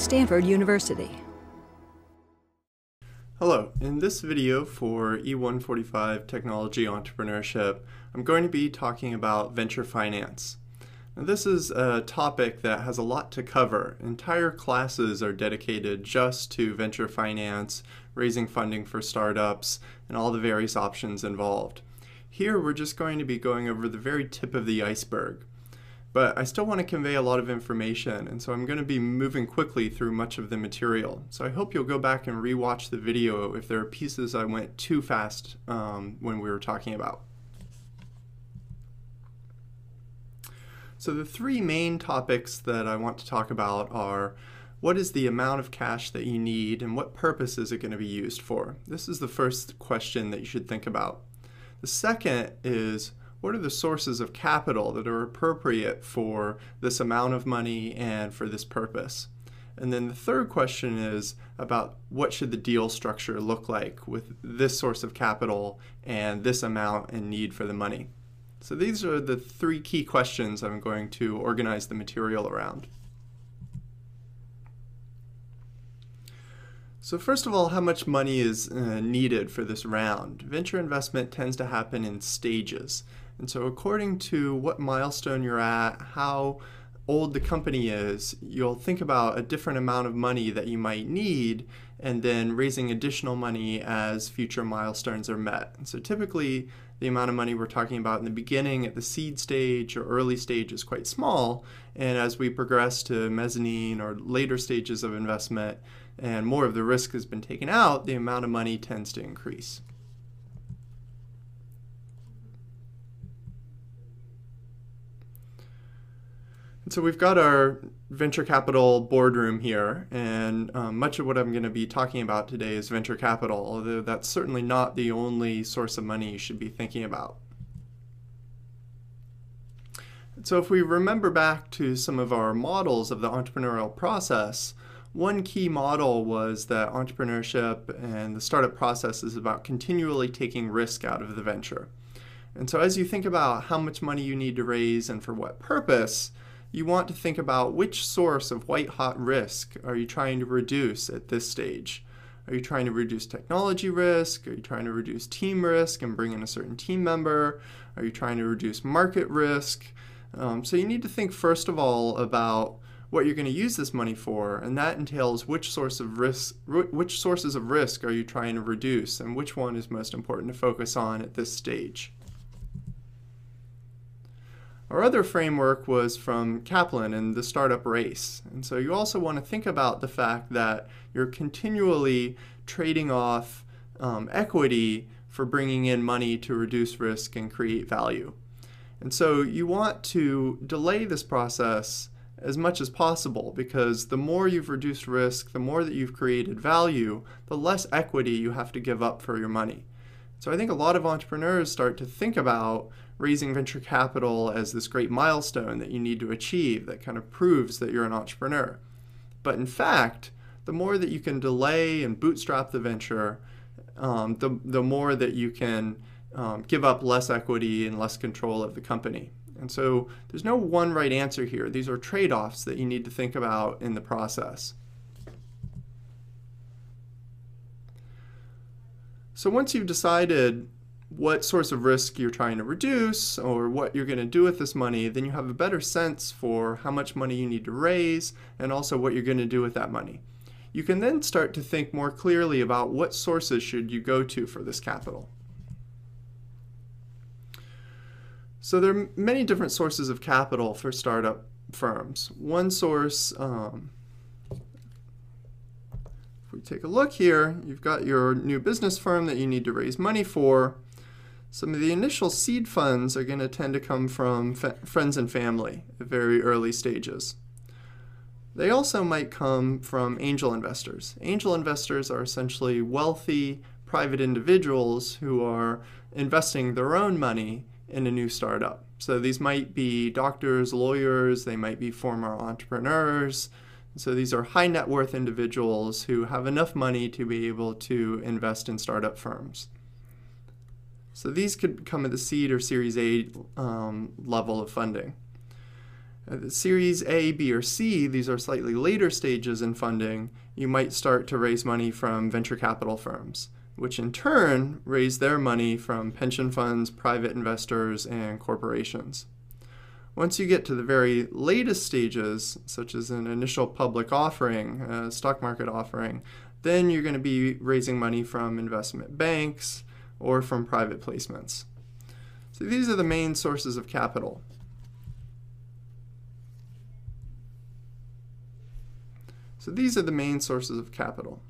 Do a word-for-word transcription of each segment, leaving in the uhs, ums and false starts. Stanford University. Hello, in this video for E one forty-five Technology Entrepreneurship, I'm going to be talking about venture finance. Now, this is a topic that has a lot to cover. Entire classes are dedicated just to venture finance, raising funding for startups, and all the various options involved. Here we're just going to be going over the very tip of the iceberg. But I still want to convey a lot of information, and so I'm going to be moving quickly through much of the material. So I hope you'll go back and rewatch the video if there are pieces I went too fast um, when we were talking about. So the three main topics that I want to talk about are: what is the amount of cash that you need, and what purpose is it going to be used for? This is the first question that you should think about. The second is, what are the sources of capital that are appropriate for this amount of money and for this purpose? And then the third question is about what should the deal structure look like with this source of capital and this amount and need for the money. So these are the three key questions I'm going to organize the material around. So first of all, how much money is uh, needed for this round? Venture investment tends to happen in stages. And so according to what milestone you're at, how old the company is, you'll think about a different amount of money that you might need, and then raising additional money as future milestones are met. And so typically, the amount of money we're talking about in the beginning at the seed stage or early stage is quite small, and as we progress to mezzanine or later stages of investment and more of the risk has been taken out, the amount of money tends to increase. So we've got our venture capital boardroom here, and um, much of what I'm going to be talking about today is venture capital, although that's certainly not the only source of money you should be thinking about. So if we remember back to some of our models of the entrepreneurial process, one key model was that entrepreneurship and the startup process is about continually taking risk out of the venture. And so as you think about how much money you need to raise and for what purpose, you want to think about which source of white-hot risk are you trying to reduce at this stage. Are you trying to reduce technology risk? Are you trying to reduce team risk and bring in a certain team member? Are you trying to reduce market risk? Um, so you need to think first of all about what you're going to use this money for, and that entails which source of risk, which sources of risk are you trying to reduce, and which one is most important to focus on at this stage. Our other framework was from Kaplan and the startup race. And so you also want to think about the fact that you're continually trading off um, equity for bringing in money to reduce risk and create value. And so you want to delay this process as much as possible, because the more you've reduced risk, the more that you've created value, the less equity you have to give up for your money. So I think a lot of entrepreneurs start to think about raising venture capital as this great milestone that you need to achieve that kind of proves that you're an entrepreneur. But in fact, the more that you can delay and bootstrap the venture, um, the, the more that you can um, give up less equity and less control of the company. And so there's no one right answer here. These are trade-offs that you need to think about in the process. So once you've decided what source of risk you're trying to reduce or what you're going to do with this money, then you have a better sense for how much money you need to raise and also what you're going to do with that money. You can then start to think more clearly about what sources should you go to for this capital. So there are many different sources of capital for startup firms. One source, um, if we take a look here, you've got your new business firm that you need to raise money for. Some of the initial seed funds are going to tend to come from friends and family at very early stages. They also might come from angel investors. Angel investors are essentially wealthy private individuals who are investing their own money in a new startup. So these might be doctors, lawyers, they might be former entrepreneurs. So these are high net worth individuals who have enough money to be able to invest in startup firms. So these could come at the seed or Series A um, level of funding. Series A, B, or C, these are slightly later stages in funding, you might start to raise money from venture capital firms, which in turn raise their money from pension funds, private investors, and corporations. Once you get to the very latest stages, such as an initial public offering, a stock market offering, then you're going to be raising money from investment banks or from private placements. So these are the main sources of capital. So these are the main sources of capital.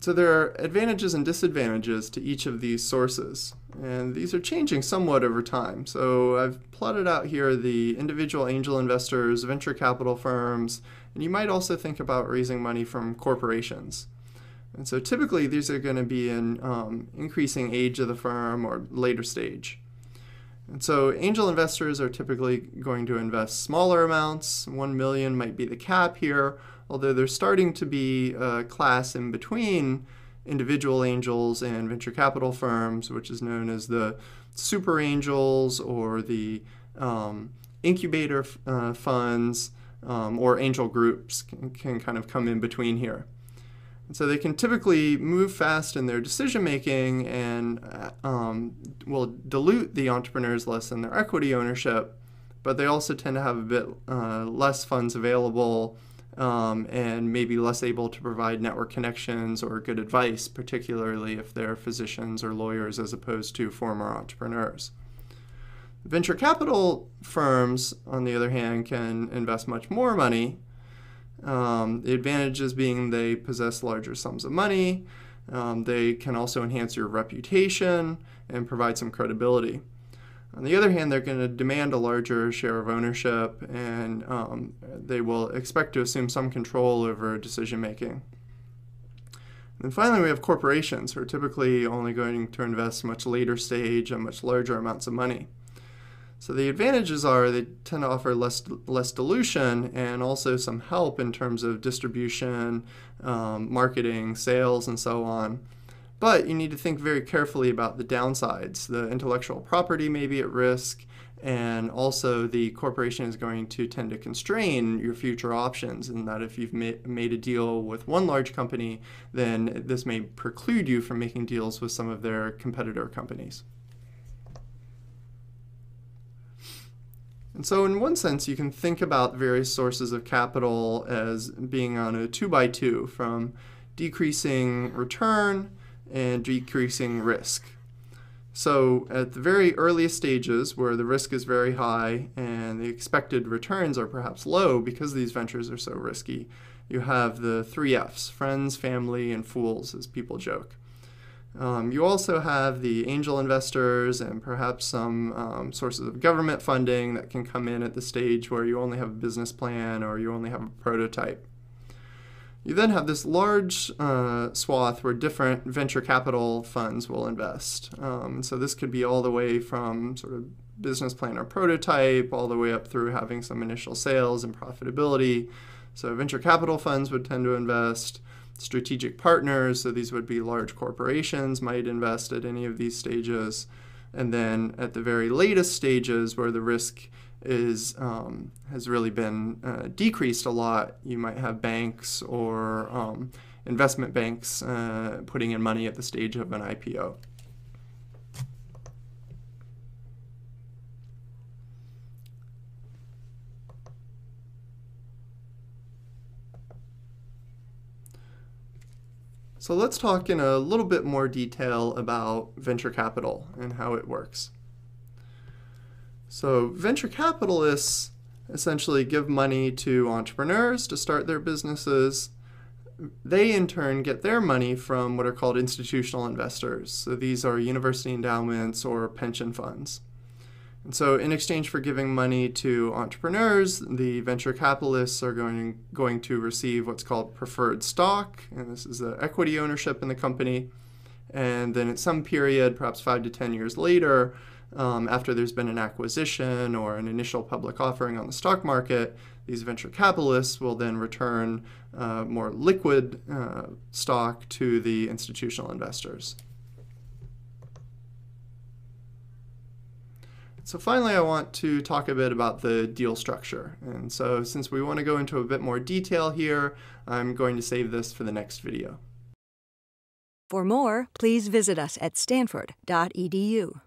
So there are advantages and disadvantages to each of these sources, and these are changing somewhat over time. So I've plotted out here the individual angel investors, venture capital firms, and you might also think about raising money from corporations. And so typically these are going to be in um, increasing age of the firm or later stage. And so angel investors are typically going to invest smaller amounts. one million might be the cap here, although there's starting to be a class in between individual angels and venture capital firms, which is known as the super angels or the um, incubator uh, funds um, or angel groups can, can kind of come in between here. So they can typically move fast in their decision making and um, will dilute the entrepreneurs less in their equity ownership, but they also tend to have a bit uh, less funds available um, and maybe less able to provide network connections or good advice, particularly if they're physicians or lawyers as opposed to former entrepreneurs. Venture capital firms, on the other hand, can invest much more money. Um, the advantages being they possess larger sums of money, um, they can also enhance your reputation and provide some credibility. On the other hand, they're going to demand a larger share of ownership, and um, they will expect to assume some control over decision making. And finally, we have corporations, who are typically only going to invest much later stage and much larger amounts of money. So the advantages are they tend to offer less, less dilution and also some help in terms of distribution, um, marketing, sales, and so on. But you need to think very carefully about the downsides. The intellectual property may be at risk, and also the corporation is going to tend to constrain your future options, in that if you've ma- made a deal with one large company, then this may preclude you from making deals with some of their competitor companies. And so in one sense, you can think about various sources of capital as being on a two by two, from decreasing return and decreasing risk. So at the very earliest stages, where the risk is very high and the expected returns are perhaps low because these ventures are so risky, you have the three F's: friends, family, and fools, as people joke. Um, you also have the angel investors and perhaps some um, sources of government funding that can come in at the stage where you only have a business plan or you only have a prototype. You then have this large uh, swath where different venture capital funds will invest. Um, so this could be all the way from sort of business plan or prototype all the way up through having some initial sales and profitability. So venture capital funds would tend to invest. Strategic partners, so these would be large corporations, might invest at any of these stages. And then at the very latest stages, where the risk is um, has really been uh, decreased a lot, you might have banks or um, investment banks uh, putting in money at the stage of an I P O. So let's talk in a little bit more detail about venture capital and how it works. So venture capitalists essentially give money to entrepreneurs to start their businesses. They in turn get their money from what are called institutional investors. So these are university endowments or pension funds. And so in exchange for giving money to entrepreneurs, the venture capitalists are going, going to receive what's called preferred stock, and this is the equity ownership in the company. And then at some period, perhaps five to ten years later, um, after there's been an acquisition or an initial public offering on the stock market, these venture capitalists will then return uh, more liquid uh, stock to the institutional investors. So finally, I want to talk a bit about the deal structure. And so since we want to go into a bit more detail here, I'm going to save this for the next video. For more, please visit us at stanford dot e d u.